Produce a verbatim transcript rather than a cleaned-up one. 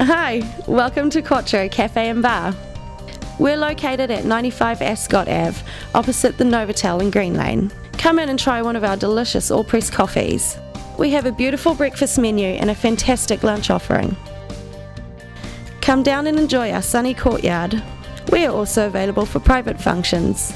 Hi, welcome to Quatro Cafe and Bar. We're located at ninety-five Ascot Ave, opposite the Novotel in Green Lane. Come in and try one of our delicious Allpress coffees. We have a beautiful breakfast menu and a fantastic lunch offering. Come down and enjoy our sunny courtyard. We are also available for private functions.